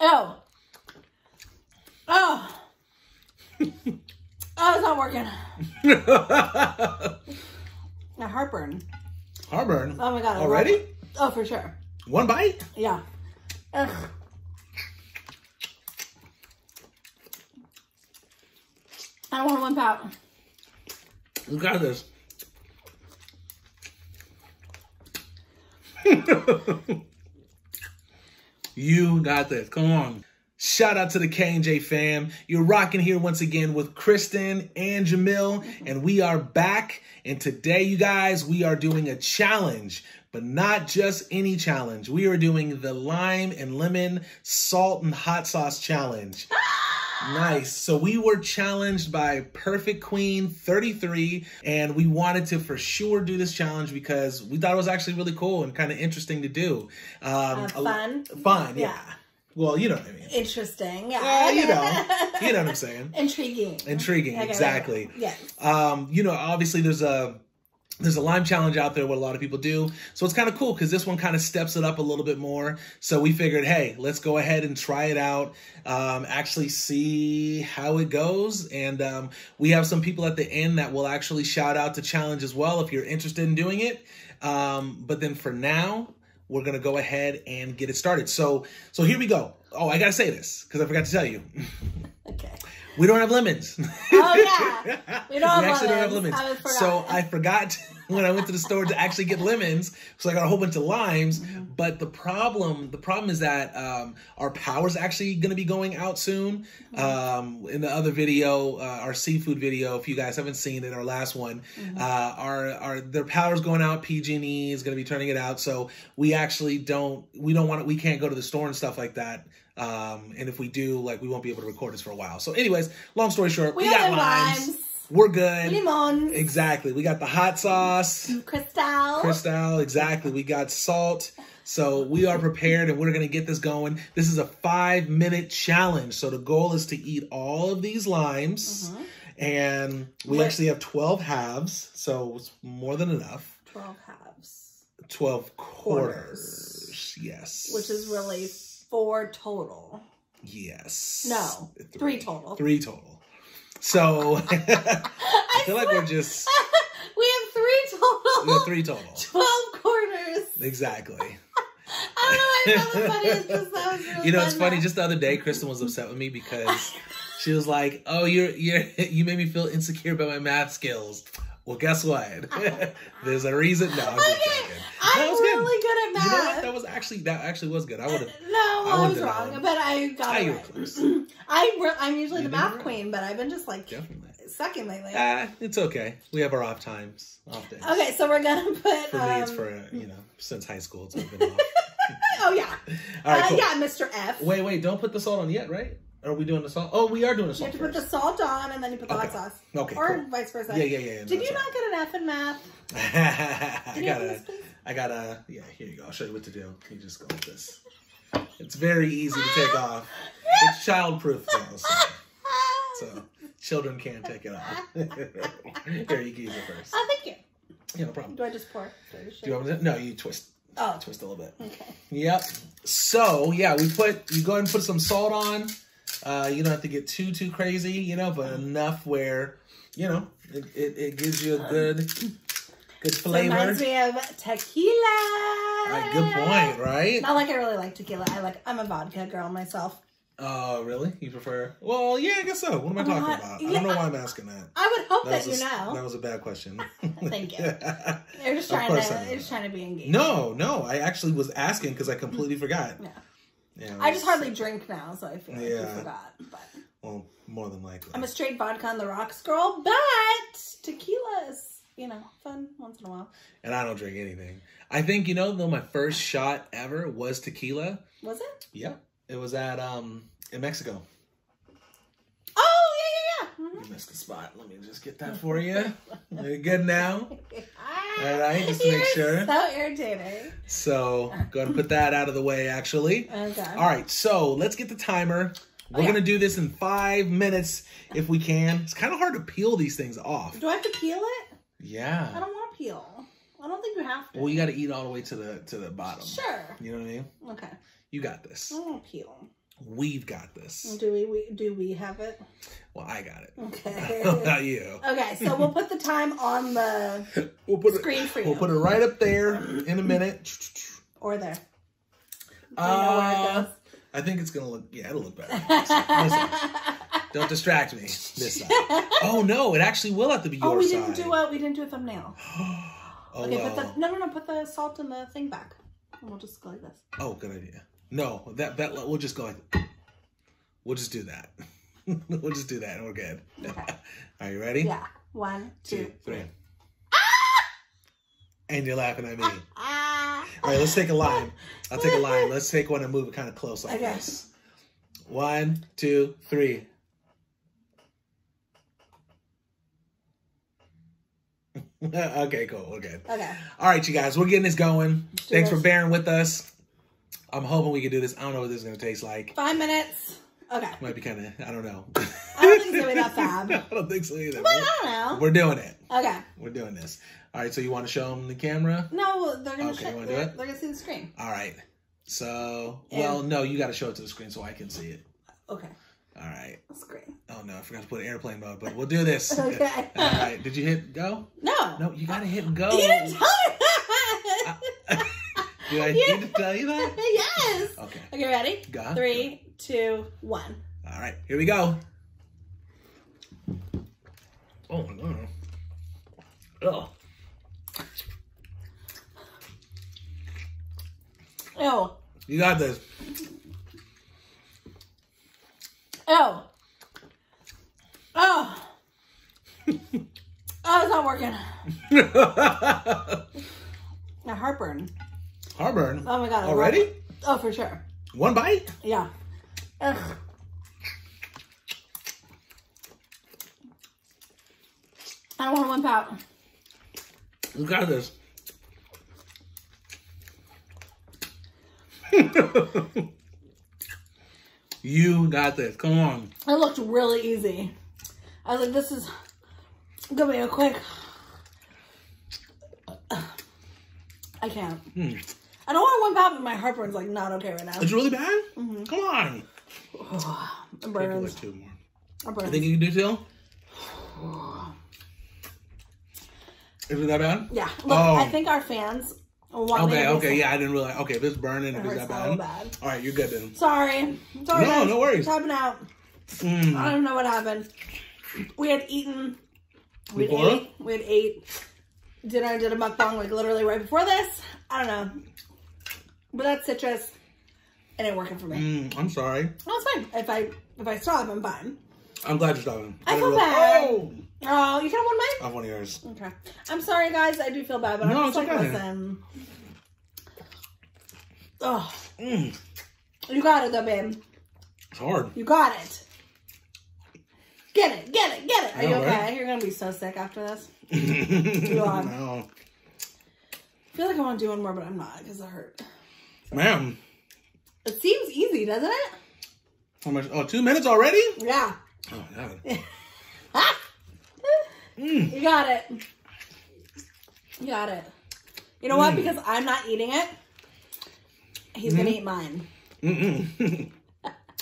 Ew. Oh. Oh, it's not working. My heartburn. Heartburn? Oh my god. Already? Heartburn. Oh, for sure. One bite? Yeah. Ugh. I don't want to wimp out. You got this. You got this. Come on. Shout out to the K&J fam. You're rocking here once again with Kristen and Jamil, and we are back. And today, you guys, we are doing a challenge, but not just any challenge. We are doing the lime and lemon salt and hot sauce challenge. Nice. So we were challenged by Perrrfect_Queen33, and we wanted to for sure do this challenge because we thought it was actually really cool and kind of interesting to do. Fun. Fun, yeah. Well, you know what I mean. Interesting. Yeah. You know what I'm saying. Intriguing. Intriguing, okay, exactly. Right. Yes. You know, obviously there's a lime challenge out there, what a lot of people do. So it's kind of cool because this one kind of steps it up a little bit more. So we figured, hey, let's go ahead and try it out, actually see how it goes. And we have some people at the end that will actually shout out the challenge as well if you're interested in doing it. But then for now, we're going to go ahead and get it started. So here we go. Oh, I got to say this because I forgot to tell you. Okay. We don't have lemons. Oh, yeah. We actually don't have lemons. So I forgot when I went to the store to actually get lemons. So I got a whole bunch of limes. Mm-hmm. But the problem is that our power's actually going to be going out soon. Mm-hmm. In the other video, our seafood video, if you guys haven't seen it, our last one, mm-hmm. Their power's going out. PG&E is going to be turning it out. So we actually we can't go to the store and stuff like that. And if we do, like, we won't be able to record this for a while. So anyways, long story short, we got limes. We're good. Limons. Exactly. We got the hot sauce. Crystal. Exactly. We got salt. So we are prepared and we're going to get this going. This is a 5-minute challenge. So the goal is to eat all of these limes. Mm-hmm. And we actually have 12 halves. So it's more than enough. 12 halves. 12 quarters. Yes. Which is really 4 total. Yes. No. 3 total. 3 total. So I feel like we're just we have 3 total. We have 3 total. 12 quarters. Exactly. I don't know why that was funny. It's just that was really it's funny. Just the other day, Kristen was upset with me because she was like, "Oh, you made me feel insecure about my math skills." Well, guess what? There's a reason. No, I'm just joking. I'm really good at math. You know what? That actually was good. I would have. No, I was wrong, but I got it right. I'm usually the math queen, but I've been just like sucking lately. It's okay. We have our off days. Okay, so we're gonna put. For me, it's for since high school, it's been off. Oh yeah. All right, cool. Yeah, Mr. F. Wait, don't put the salt on yet, right? Are we doing the salt? Oh, we are doing the salt. You have to put the salt on, and then you put the hot sauce. Okay. Or cool. Vice versa. Yeah. Did you not get an F in math? I got a. Yeah, here you go. I'll show you what to do. You just go with this. It's very easy to take off. It's childproof, though. So children can't take it off. Here, you can use it first. Oh, thank you. Yeah, no problem. Do I just pour? Do you want me to? No, you twist. Oh, twist a little bit. Okay. Yep. So yeah, you go ahead and put some salt on. You don't have to get too crazy, but enough where, it gives you a good flavor. Reminds me of tequila. Right, good point, right? Not like I really like tequila. I'm a vodka girl myself. Oh, really? You prefer? Well, yeah, I guess so. What am I talking about? Yeah, I don't know why I'm asking that. I would hope that you know. That was a bad question. Thank you. They're just trying to be engaged. No, I actually was asking because I completely forgot. Yeah. Yeah, I just hardly drink now, so I feel like I forgot. But well, more than likely, I'm a straight vodka on the rocks girl, but tequila is, fun once in a while. And I don't drink anything. I think though my first shot ever was tequila. Was it? Yeah, it was at in Mexico. Oh yeah. Mm-hmm. You missed the spot. Let me just get that for you. You're good now. All right, just to make sure. So irritating. So, go ahead and put that out of the way, actually. Okay. All right, so let's get the timer. We're going to do this in 5 minutes if we can. It's kind of hard to peel these things off. Do I have to peel it? Yeah. I don't want to peel. I don't think you have to. Well, you got to eat all the way to the bottom. Sure. You know what I mean? Okay. You got this. I don't want to peel. We've got this. Do we have it? Well, I got it. Okay. Not you. Okay, so we'll put the time on the screen for you. We'll put it right up there in a minute. Or there. I think it's going to look, yeah, it'll look better. Don't distract me. This side. Oh, no, it actually will have to be your side. Oh, we didn't do a thumbnail. Okay, well. Put the, no, put the salt and the thing back. And we'll just go like this. Oh, good idea. No, that we'll just go like that. We'll just do that. We'll just do that and we're good. Okay. Are you ready? Yeah. 1, 2, 3. Ah! And you're laughing at me. Ah! All right, let's take a line. I'll take a line. Let's take one and move it kind of close like this. 1, 2, 3. Okay, cool. We're good. Okay. All right, you guys. We're getting this going. Thanks for bearing with us. I'm hoping we can do this. I don't know what this is going to taste like. 5 minutes. Okay. Might be kind of, I don't know. I don't think it's going to be that bad. I don't think so either. But I don't know. We're doing it. Okay. We're doing this. All right, so you want to show them the camera? No, they're going to show it. They're going to see the screen. All right. So, well, no, you got to show it to the screen so I can see it. Okay. All right. That's great. Oh, no, I forgot to put airplane mode, but we'll do this. Okay. All right. Did you hit go? No. No, you got to hit go. You didn't tell me that. Do I need to tell you that? Yes. Okay. Okay, ready? Go. 3, 2, 1. All right, here we go. Oh my god. Oh. Ew. You got this. Ew. Oh. Oh, it's not working. My heartburn. Heartburn? Oh my god. Already? Oh, for sure. One bite? Yeah. Ugh. I don't want to limp out. You got this. You got this. Come on. It looked really easy. I was like, this is going to be a quick. I can't. I don't want to limp out, but my heartburn's like not okay right now. It's really bad? Mm-hmm. Come on. Oh, it burns. Like 2 more. It burns. You think you can do 2? Is it that bad? Yeah. Look, oh. I think our fans want me to do something. Yeah, I didn't realize. Okay, if it's burning, if it's that bad. All right, you're good then. Sorry. Sorry, no, guys. No worries. It's happening out. I don't know what happened. We had eaten. We had ate dinner and did a mukbang like literally right before this. I don't know. But that's citrus. It ain't working for me. I'm sorry. No, it's fine. If I stop, I'm fine. I'm glad you're stopping. I feel bad. Oh, you kind of want mine? I have one of yours. Okay. I'm sorry, guys. I do feel bad, but I'm just like, listen. Oh. You got it, though, babe. It's hard. You got it. Get it. Get it. Get it. Are you okay? Right? You're gonna be so sick after this. God. No. I feel like I want to do one more, but I'm not because it hurt. So. Ma'am. It seems easy, doesn't it? How much? Oh, 2 minutes already? Yeah. Oh, God. You got it. You got it. You know what? Because I'm not eating it, he's going to eat mine. I'm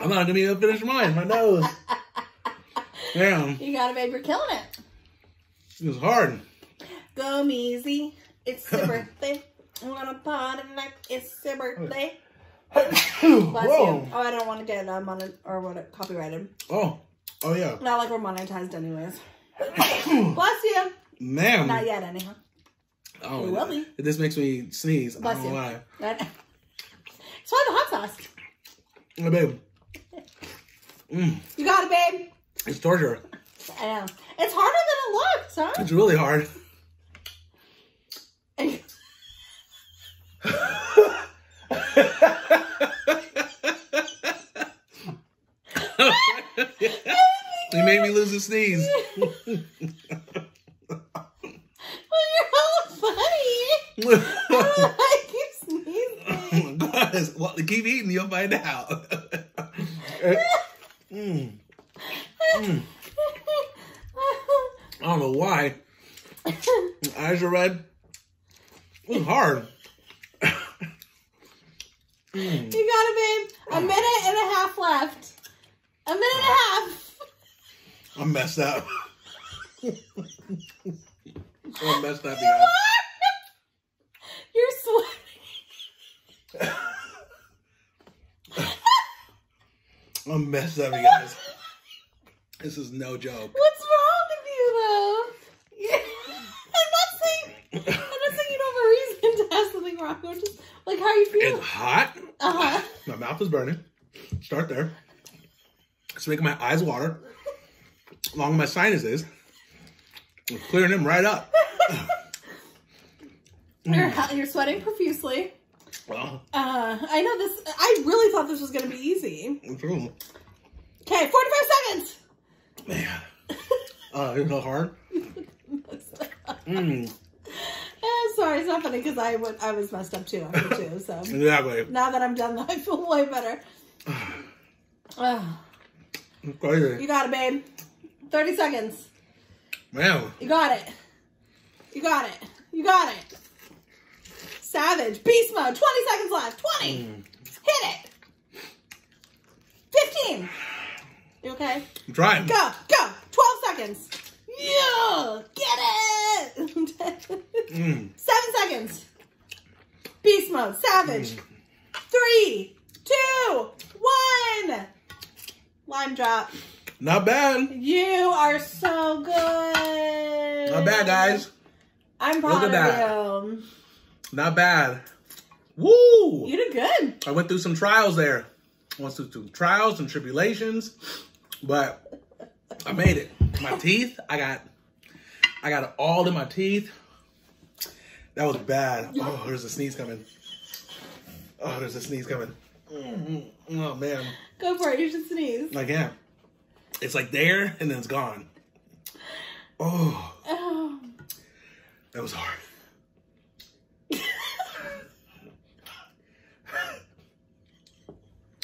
not going to even finish mine. My nose. Damn. You got it, babe. You're killing it. It was hard. Go, Meezy. It's your birthday. I'm going to party like it's your birthday. Whoa. Oh, I don't want to get copyrighted. Oh, oh yeah. Not like we're monetized, anyways. Bless you, ma'am. Not yet, anyhow. Oh, we will be. This makes me sneeze. Bless you. I don't know why. It's why the hot sauce. Oh, babe. You got it, babe. It's torture. I know. It's harder than it looks, huh? It's really hard. You made me lose a sneeze. Well, you're all funny. I keep sneezing. Oh my gosh. Well, keep eating, you'll find out. I don't know why. My eyes are red. It was hard. You got it, babe. A minute and a half half left. A minute and a half. I'm messed up. I'm messed up. You are. You're sweating. I'm messed up, you guys. This is no joke. What's wrong with you, though? I'm not saying you don't have a reason to have something wrong. I'm just like, how are you feeling? It's hot. Uh-huh. My mouth is burning. Start there. It's making my eyes water. Along with my sinuses. I'm clearing them right up. You're sweating profusely. Well, I know this. I really thought this was going to be easy. True. Okay, 45 seconds. Man. You're so hard. I'm sorry, it's not funny because I was messed up too. I'm too, so. Exactly. Now that I'm done, I feel way better. You got it, babe. 30 seconds. Man. You got it. You got it. You got it. Savage. Beast mode. 20 seconds left. 20. Hit it. 15. You okay? I'm trying. Go. Go. 12 seconds. Yeah. Get it. 7 seconds. Beast mode. Savage. 3, 2, 1. Lime drop. Not bad. You are so good. Not bad, guys. I'm proud of you. Not bad. Woo! You did good. I went through some trials there. I went through trials and tribulations, but I made it. My teeth, I got it all in my teeth. That was bad. Oh, there's a sneeze coming. Oh, there's a sneeze coming. Oh, man. Go for it. You should sneeze. I can't. It's like there, and then it's gone. Oh. Oh. That was hard.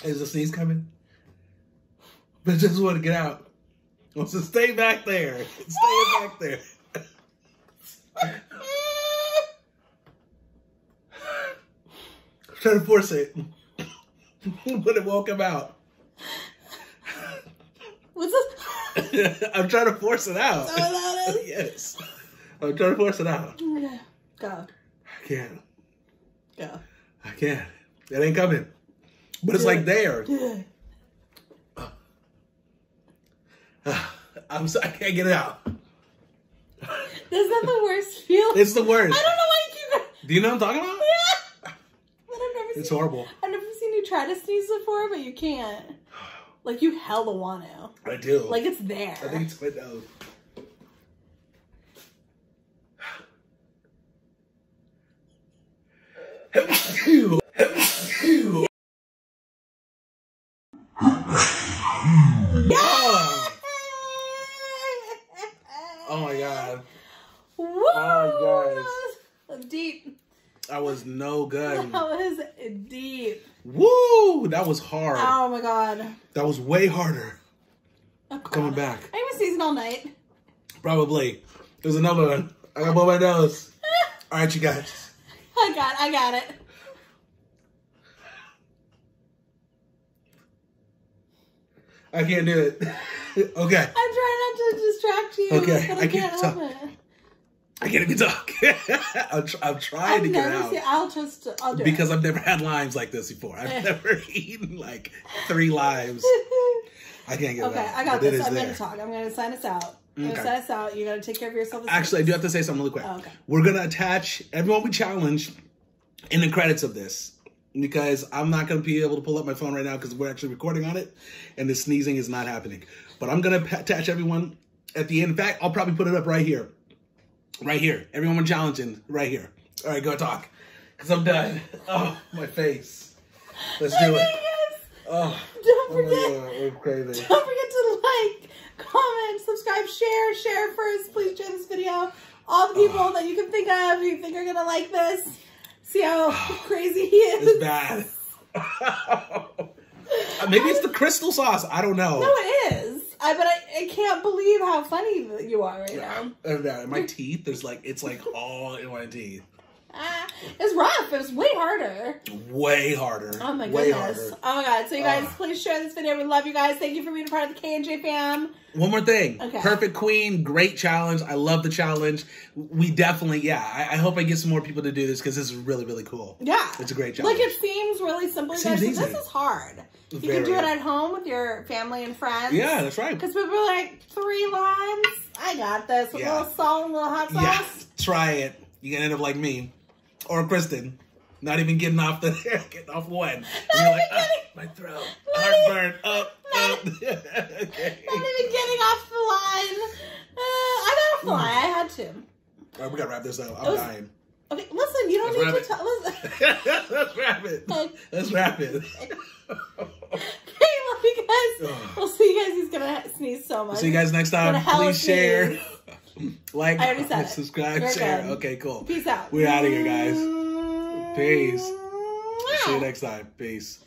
Is the sneeze coming? But I just want to get out. So stay back there. Stay back there. Try to force it. But it won't come out. What's this? I'm trying to force it out. Is that what that is? Yes. I'm trying to force it out. Go. I can't. Go. I can't. It ain't coming. But it's like there. I can't get it out. That's not the worst feeling. It's the worst. I don't know why you keep. Do you know what I'm talking about? Yeah. But I've never seen. It's horrible. I've never seen you try to sneeze before, but you can't. Like you hella want to. I do. Like it's there. I think it's my nose. Oh my god. Woo! Oh, guys. Deep. That was no good. That was deep. Woo! That was hard. Oh my god. That was way harder. Oh, coming back. I was sneezing all night. Probably. There's another one. I got both my nose. Alright, you guys. I got it. I can't do it. Okay. I'm trying not to distract you. Okay. But I can't help it. I can't even talk. I'm trying to get out. I'll do it. I've never had limes like this before. I've never eaten like 3 limes. I can't get it out. Okay, I got this. I'm going to talk. I'm going to sign us out. Okay. I'm going to sign us out. You got to take care of yourself. Actually, I do have to say something really quick. Oh, okay. We're going to attach everyone we challenge in the credits of this. Because I'm not going to be able to pull up my phone right now because we're actually recording on it. And the sneezing is not happening. But I'm going to attach everyone at the end. In fact, I'll probably put it up right here. Right here. Everyone we're challenging right here. All right, go talk. Because I'm done. Oh, my face. Let's do it. Oh, don't forget. Oh God, crazy. Don't forget to like, comment, subscribe, share. Share first. Please share this video. All the people that you can think of, you think are going to like this. See how crazy he is. It's bad. Maybe it's the Crystal sauce. I don't know. No, it is. But I can't believe how funny you are right now. My teeth, it's like all in my teeth. It's rough. It was way harder. Way harder. Oh my goodness. Oh my God. So you guys, please share this video. We love you guys. Thank you for being a part of the K&J fam. One more thing. Okay. Perrrfect Queen, great challenge. I love the challenge. We definitely, yeah. I hope I get some more people to do this because this is really, really cool. Yeah. It's a great challenge. Like, it seems really simple. It seems easy. This is hard. You can do it at home with your family and friends. Yeah, that's right. Because people are like, 3 lines? I got this. With a little salt and a little hot sauce. Yeah. Try it. You're going to end up like me. Or Kristen. Not even getting off the getting off one. You're like, my throat. Heartburn. Okay. Not even getting off the line. I got a fly. I had to. All right, we got to wrap this up. I'm dying. Okay, listen. You don't need to tell us. Let's wrap it. Let's wrap it. Okay, love you guys. We'll see you guys. He's going to sneeze so much. We'll see you guys next time. Please share. Like, subscribe, share. Okay, cool. Peace out. We're out of here, guys. Peace. See you next time. Peace.